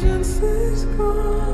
patience is gone.